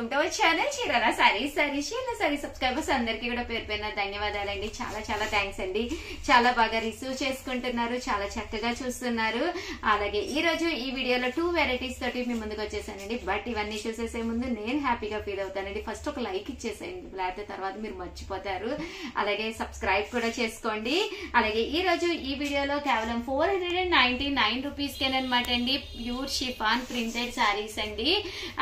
Welcome to our channel Chirala saris saris Chirala saris subscribers అందరికీ కూడా పేరు పేరున ధన్యవాదాలండి చాలా చాలా థాంక్స్ అండి చాలా బాగా రిసీవ్ చేసుకుంటున్నారు చాలా చక్కగా చూస్తున్నారు అలాగే ఈ రోజు ఈ వీడియోలో 2 వెరైటీస్ తోటి మీ ముందుకు వచ్చేసానండి బట్ ఇవన్నీ చూసేసే ముందు నేను హ్యాపీగా ఫీల్ అవుతానండి ఫస్ట్ ఒక లైక్ ఇచ్చేసేయండి లేకపోతే తర్వాత మీరు మర్చిపోతారు అలాగే సబ్స్క్రైబ్ కూడా చేసుకోండి అలాగే ఈ రోజు ఈ వీడియోలో కేవలం 499 రూపాయస్ కేననమాటండి ప్యూర్ షిఫాన్ ప్రింటెడ్ సారీస్ అండి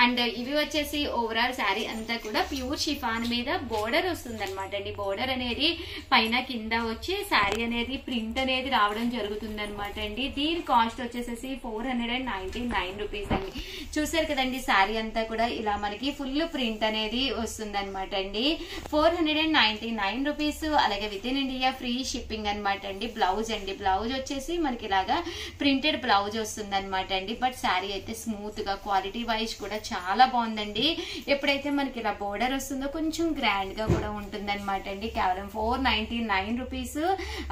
అండ్ ఇవి వచ్చేసి ఓవరాల్ సారీ అంతా కూడా ప్యూర్ షిఫాన్ మీద బోర్డర్ వస్తుందన్నమాట అండి బోర్డర్ అనేది పైన కింద వచ్చి సారీ అనేది ప్రింట్ అనేది రావడం జరుగుతుంది అనమాట అండి దీని కాస్ట్ వచ్చేసి 499 రూపీస్ అండి చూసారు కదండి సారీ అంతా కూడా ఇలా మనకి ఫుల్ ప్రింట్ అనేది వస్తుంది అనమాట అండి 499 రూపీస్ అలాగే within India free shipping అనమాట అండి బ్లౌజ్ అండి బ్లౌజ్ వచ్చేసి మనకి ఇలాగా ప్రింటెడ్ బ్లౌజ్ వస్తుంది అనమాట అండి బట్ సారీ అయితే స్మూత్ గా క్వాలిటీ వైజ్ కూడా చాలా బాగుందండి ఎప్పుడైతే మనకి ఇలా బోర్డర్ వస్తుందో కొంచెం గ్రాండ్ గా కూడా ఉంటుంది అనమాట అండి కేవలం 499 రూపీస్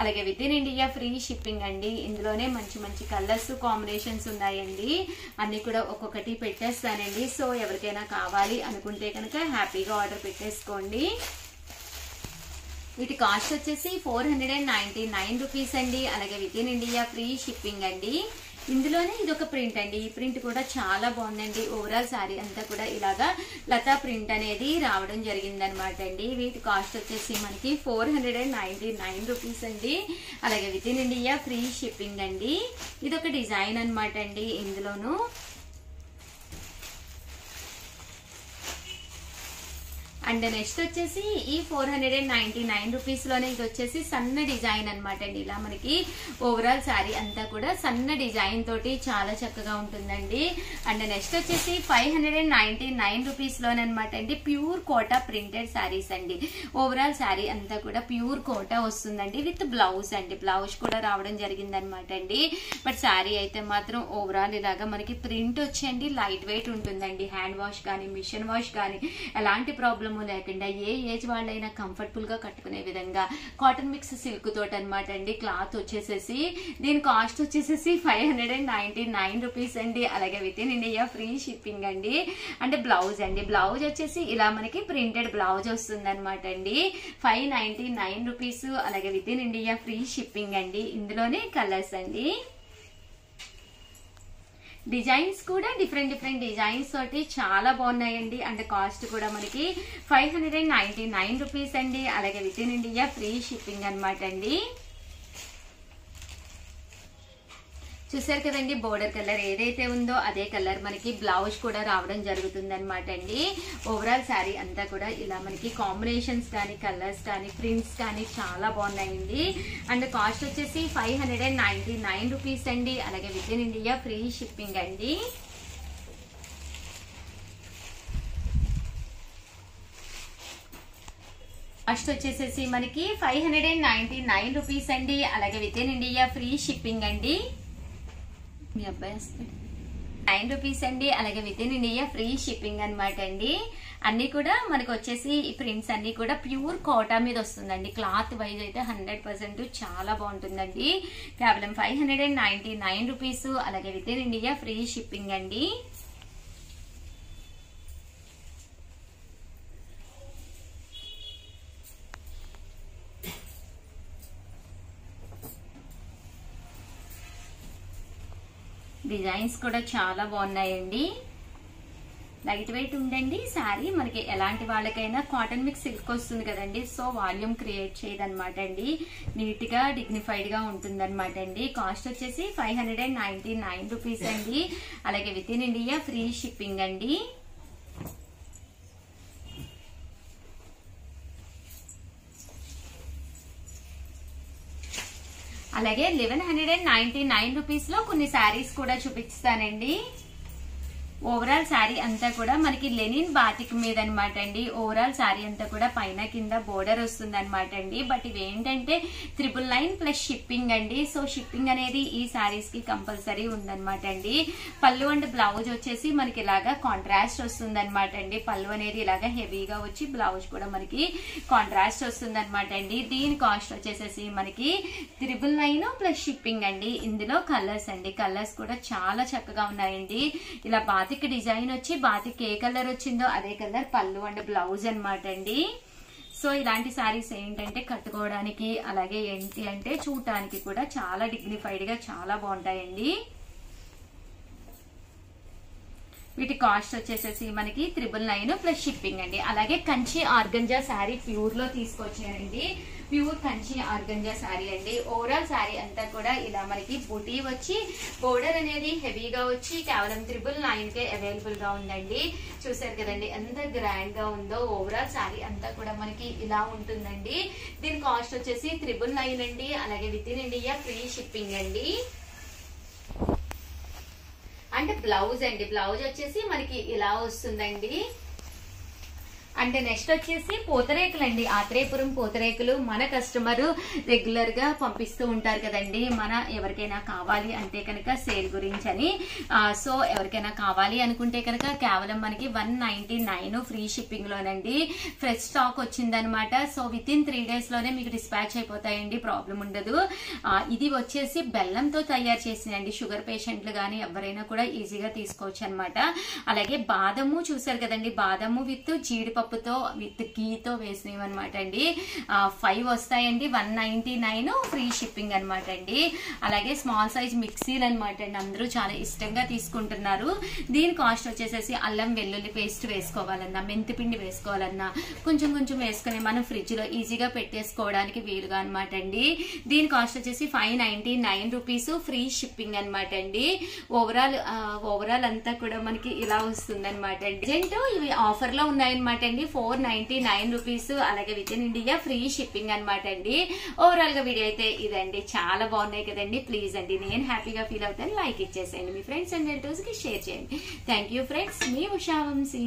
అలాగే within India free shipping అండి ఇందులోనే మంచి మంచి కలర్స్ కాంబినేషన్స్ ఉన్నాయండి అన్ని కూడా ఒక్కొక్కటి పెట్టేస్తానండి సో ఎవరికైనా కావాలి అనుకుంటే కనుక హ్యాపీగా ఆర్డర్ పెట్టేసుకోండి వీటి కాస్ట్ వచ్చేసి 499 రూపీస్ అండి అలాగే within India free shipping అండి ఇందులోనే ఇదొక ప్రింట్ అండి ఈ ప్రింట్ కూడా చాలా బాగుందండి ఓవరాల్ సారీ అంతా కూడా ఇలాగా లతా ప్రింట్ అనేది రావడం జరిగిందనమాట అండి వీటి కాస్ట్ వచ్చేసి మనకి 499 రూపీస్ అండి అలాగే within India free shipping అండి ఇదొక డిజైన్ అనమాట అండి ఇందులోను అండ్ నెక్స్ట్ వచ్చేసి ఈ 499 రూపీస్ లోనే ఇది వచ్చేసి సన్న డిజైన్ అనమాట అండి ఇలా మనకి ఓవరాల్ శారీ అంతా కూడా సన్న డిజైన్ తోటి చాలా చక్కగా ఉంటుందండి అండ్ నెక్స్ట్ వచ్చేసి 599 రూపీస్ లోనమాట అండి ప్యూర్ కోటా ప్రింటెడ్ శారీస్ అండి ఓవరాల్ శారీ అంతా కూడా ప్యూర్ కోటా వస్తుందండి విత్ బ్లౌజ్ అండి బ్లౌజ్ కూడా రావడం జరిగింది అనమాట అండి బట్ శారీ అయితే మాత్రం ఓవరాల్ ఇలాగా మనకి ప్రింట్ వచ్చేయండి లైట్ వెయిట్ ఉంటుందండి హ్యాండ్ వాష్ కానీ మిషన్ వాష్ కానీ ఎలాంటి ప్రాబ్లం లేకుండా ఏ ఏజ్ వాళ్ళైనా కంఫర్టబుల్ గా కట్టుకునే విధంగా కాటన్ మిక్స్ సిల్క్ తోట అనమాట అండి క్లాత్ వచ్చేసేసి దీని కాస్ట్ వచ్చేసేసి 599 రూపీస్ అండి అలాగే within India free shipping అండి అంటే బ్లౌజ్ అండి బ్లౌజ్ వచ్చేసి ఇలా మనకి ప్రింటెడ్ బ్లౌజ్ వస్తుంది అనమాట అండి 599 రూపీస్ అలాగే within India free shipping అండి ఇందులోనే కలర్స్ అండి డిజైన్స్ కూడా డిఫరెంట్ డిఫరెంట్ డిజైన్స్ తోటి చాలా బాగున్నాయండి అండ్ కాస్ట్ కూడా మనకి 599 రూపీస్ అండి అలాగే within India free shipping అనమాట అండి చూసారు కదండి బోర్డర్ కలర్ ఏదైతే ఉందో అదే కలర్ మనకి బ్లౌజ్ కూడా రావడం జరుగుతుంది అనమాట అండి ఓవరాల్ శారీ అంతా కూడా ఇలా మనకి కాంబినేషన్స్ కానీ కలర్స్ కానీ ప్రింట్స్ కానీ చాలా బాగున్నాయండి అండ్ కాస్ట్ వచ్చేసి 599 రూపీస్ అండి అలాగే within India free shipping అండి కాస్ట్ వచ్చేసేసి మనకి 599 రూపీస్ అండి అలాగే within India free shipping అండి మీ అబ్బాయి 9 రూపీస్ అండి అలాగే within India free shipping అనమాట అండి అన్ని కూడా మనకు వచ్చేసి ఈ ప్రింట్స్ అన్ని కూడా ప్యూర్ కోటా మీద వస్తుందండి క్లాత్ వైజ్ అయితే 100% చాలా బాగుంటుందండి కేవలం 599 రూపీస్ అలాగే within India free shipping అండి డిజైన్స్ కూడా చాలా బాగున్నాయండి లైట్ వెయిట్ ఉండండి సారీ మనకి ఎలాంటి వాళ్ళకైనా కాటన్ మిక్స్ సిల్క్ వస్తుంది కదండి సో వాల్యూమ్ క్రియేట్ చేయదనమాట అండి నీట్ గా డిగ్నిఫైడ్ గా ఉంటుందన్నమాట అండి కాస్ట్ వచ్చేసి 599 రూపీస్ అండి అలాగే within India free shipping అండి అలాగే 1199 రూపీస్ లో కొన్ని శారీస్ కూడా చూపిస్తానండి ఓవరాల్ శారీ అంతా కూడా మనకి లెనిన్ బాటిక్ మీద అనమాట అండి ఓవరాల్ శారీ అంతా కూడా పైన కింద బోర్డర్ వస్తుంది అనమాట అండి బట్ ఇవేంటంటే 999 ప్లస్ షిప్పింగ్ అండి సో షిప్పింగ్ అనేది ఈ శారీస్ కి కంపల్సరీ ఉందనమాట అండి పళ్ళు అండ్ బ్లౌజ్ వచ్చేసి మనకి ఇలాగా కాంట్రాస్ట్ వస్తుంది అనమాట అండి పళ్ళు అనేది ఇలాగా హెవీగా వచ్చి బ్లౌజ్ కూడా మనకి కాంట్రాస్ట్ వస్తుంది అనమాట అండి దీని కాస్ట్ వచ్చేసేసి మనకి 999 ప్లస్ షిప్పింగ్ అండి ఇందులో కలర్స్ అండి కలర్స్ కూడా చాలా చక్కగా ఉన్నాయండి ఇలా బాతిక్ बाति की डिजाइन वी बाति के कलर वो अदे कलर पल्लू अंड ब्लाउज अन्नमाटंडी। सो इलांटी सारीस एंटंटे कट्टुकोवडानिकी अलागे एंटी अंटे चूडडानिकी कूडा चाला डिग्निफाइड गा चाला बागुंटायंडी। వీటి కాస్ట్ వచ్చేసేసి మనకి 999 ప్లస్ షిప్పింగ్ అండి। అలాగే కంచి ఆర్గంజా సారీ ప్యూర్ లో తీసుకొచ్చానండి। ప్యూర్ కంచి ఆర్గంజా సారీ అండి। ఓవరాల్ సారీ అంతా కూడా ఇలా మనకి బూటీ వచ్చి బోర్డర్ అనేది హెవీగా వచ్చి కేవలం 999 కే అవైలబుల్ గా ఉండండి। చూశారు కదండి ఎంత గ్రాండ్ గా ఉందో। ఓవరాల్ సారీ అంతా కూడా మనకి ఇలా ఉంటుందండి। దీని కాస్ట్ వచ్చేసి 999 అండి। అలాగే within India free shipping అండి। అంటే బ్లౌజ్ అండి, బ్లౌజ్ వచ్చేసి మనకి ఇలా వస్తుందండి। అంటే నెక్స్ట్ వచ్చేసి పోతరేకులు అండి। ఆత్రేయపురం పోతరేకులు మన కస్టమర్ రెగ్యులర్ గా పంపిస్తూ ఉంటారు కదండి, మన ఎవరికైనా కావాలి అంటే కనుక సేల్ గురించి అని। సో ఎవరికైనా కావాలి అనుకుంటే కనుక కేవలం మనకి 199 ఫ్రీ షిప్పింగ్ లోనండి। ఫ్రెష్ స్టాక్ వచ్చిందనమాట। సో విత్ ఇన్ 3 days లోనే మీకు డిస్పాచ్ అయిపోతాయండి, ప్రాబ్లం ఉండదు। ఇది వచ్చేసి బెల్లంతో తయారు చేసినండి, షుగర్ పేషెంట్లు కానీ ఎవరైనా కూడా ఈజీగా తీసుకోవచ్చు అనమాట। అలాగే బాదము చూసారు కదండి, బాదము విత్ జీడిపప్పు तो वित् घी तो वेसमेवन्नमाटंडी। 5 वस्तायंडी 199 फ्री शिपिंग अन्नमाटंडी। अलागे स्मॉल साइज मिक्सीलु अन्नमाटंडी, अंदरू चाला इष्टंगा तीसुकुंटुन्नारू। दीनि कास्ट वच्चेसि अल्लम वेल्लुल्ली पेस्ट वेसुकोवालन्ना, मेंति पिंडी वेसुकोवालन्ना कोंచెం कोंచెం वेसुकोनि मन फ्रिज లో ఈజీగా పెట్టేసుకోవడానికి వీలుగా అన్నమాటండి। దీని కాస్ట్ వచ్చేసి 599 రూపాయస్ ఫ్రీ షిప్పింగ్ అన్నమాటండి। ఓవరాల్ అంతా కూడా మనకి ఇలా వస్తుందన్నమాటండి। జెంట్ ఇవి ఆఫర్ లో ఉన్నాయి అన్నమాట। 499 రూపీస్ అలాగే within India free shipping అన్నమాట అండి। ఓవరాల్ గా వీడియో అయితే ఇదండి। చాలా బాగున్నాయి కదండి, ప్లీజ్ అండి నేను హ్యాపీగా ఫీల్ అవుతాను, లైక్ ఇచ్చేసేయండి, మీ ఫ్రెండ్స్ అండ్ రిలేటివ్స్ కి షేర్ చేయండి। థ్యాంక్ యూ ఫ్రెండ్స్, మీ ఉషా వంశీ।